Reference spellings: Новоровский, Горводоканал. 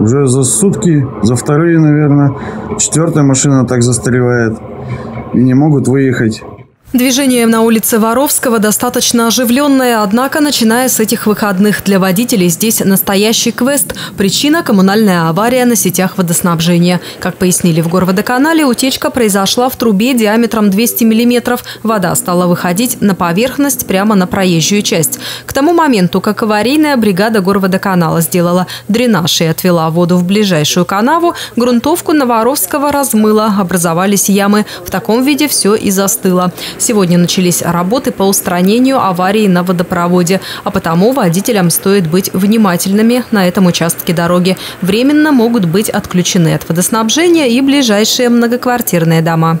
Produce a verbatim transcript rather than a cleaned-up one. Уже за сутки, за вторые, наверное, четвертая машина так застревает и не могут выехать. Движение на улице Воровского достаточно оживленное, однако, начиная с этих выходных, для водителей здесь настоящий квест. Причина – коммунальная авария на сетях водоснабжения. Как пояснили в Горводоканале, утечка произошла в трубе диаметром двести миллиметров. Вода стала выходить на поверхность прямо на проезжую часть. К тому моменту, как аварийная бригада Горводоканала сделала дренаж и отвела воду в ближайшую канаву, грунтовку Новоровского размыло, образовались ямы. В таком виде все и застыло. Сегодня начались работы по устранению аварии на водопроводе, а потому водителям стоит быть внимательными на этом участке дороги. Временно могут быть отключены от водоснабжения и ближайшие многоквартирные дома.